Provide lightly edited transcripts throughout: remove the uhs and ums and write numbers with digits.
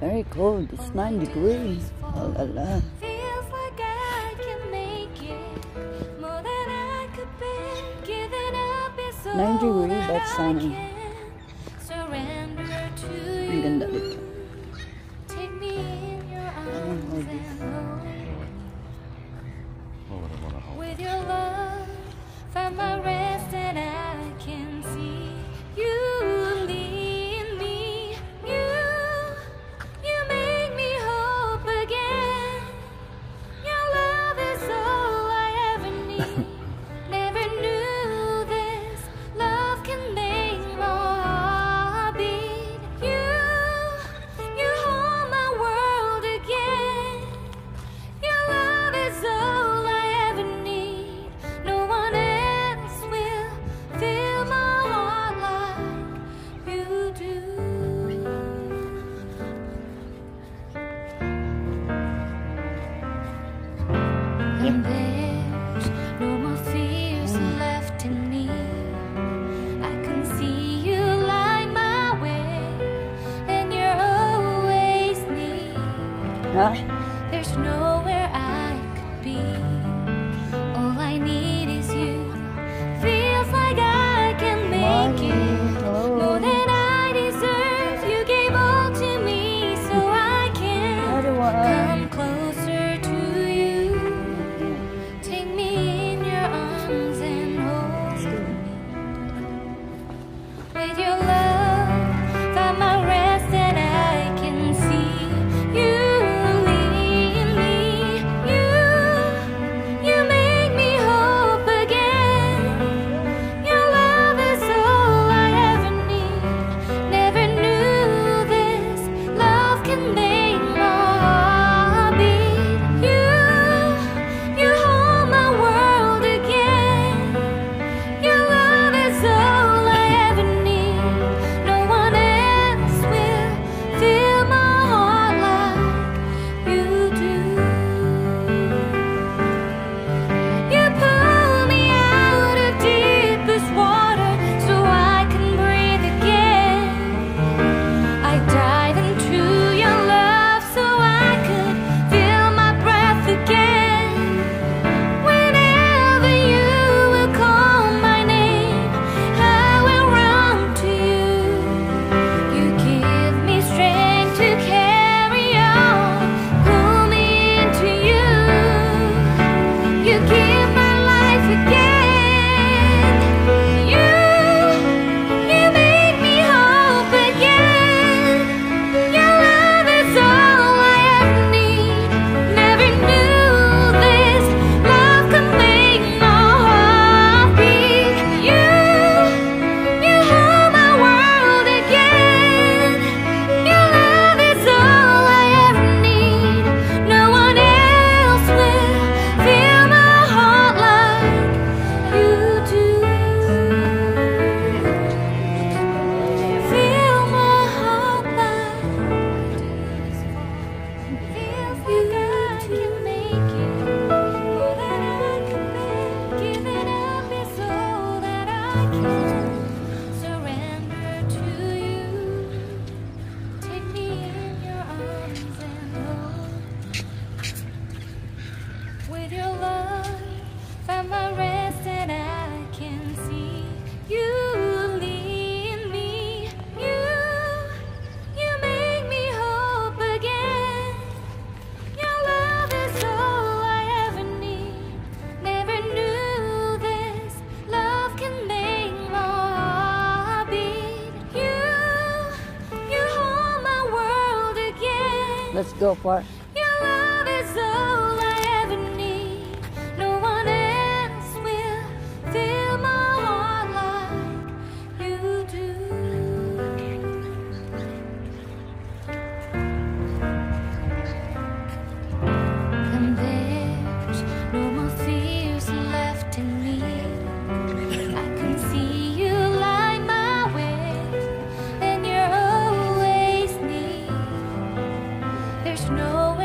very cold. It's 9 degrees. Oh la la. Feels like I can make it more than I could bear. Giving up is so 9 degrees, that's sunny. Surrender to you. Ganda dito. Take me in your arms and hold. With your love, find my rest and I can see you. And there's no more fears left in me. I can see you light my way, and you're always near. There's nowhere I could be. All I need is you. Feels like I can make it more than I deserve. You gave all to me, so I can come closer. Let's go for it. Your love is all I ever need. No one else will fill my heart like you do. And there's no more fears left in me. I can see you light my way, and you're always near. No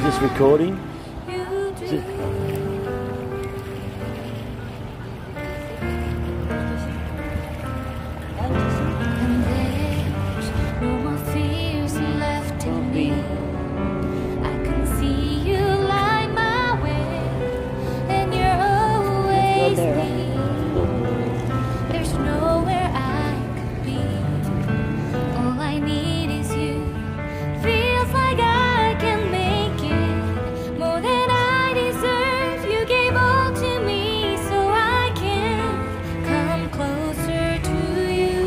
Is this recording? Is it? And there's no more fears left in me. I can see you light my way, and you're always me. There's nowhere I could be. All I need is you. Feels like I can make it more than I deserve. You gave all to me, so I can come closer to you.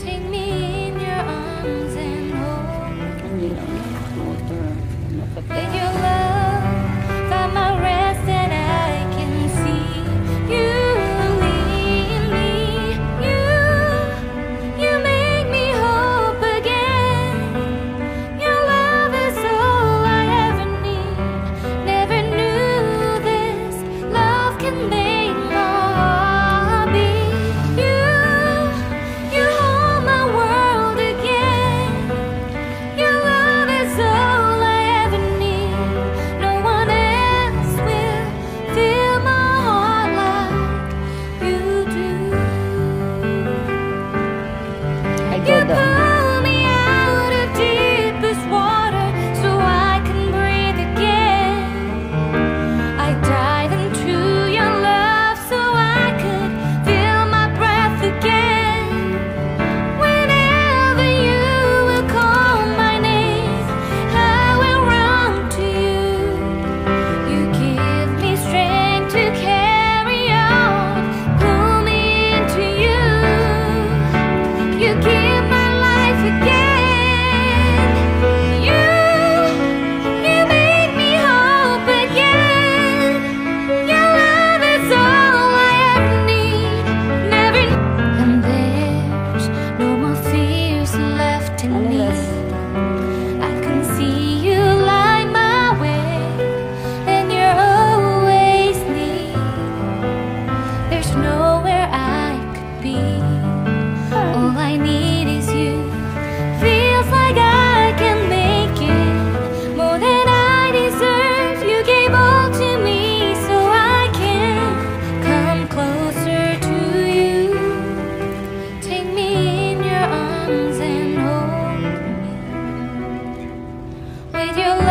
Take me in your arms and hold me. In your love, find my rest, and I can see you lead me. You make me hope again. Your love is all I ever need. Never knew this love can make my heart beat. You hold my world again. Your love is all I ever need. No one else will fill my heart like you do. You pull me out of deepest water so I can breathe again. I dive into your love so I could feel my breath again. Whenever you will call my name, I will run to you. You give me strength to carry on, pull me into you. You give my life again. You make me hope again. Your love is all I ever need. Never. And there's no more fears left in me. I can see you light my way, and you're always near. There's nowhere I could be. All I need is you. Feels like I can make it more than I deserve. You gave all to me, so I can come closer to you. Take me in your arms and hold me with your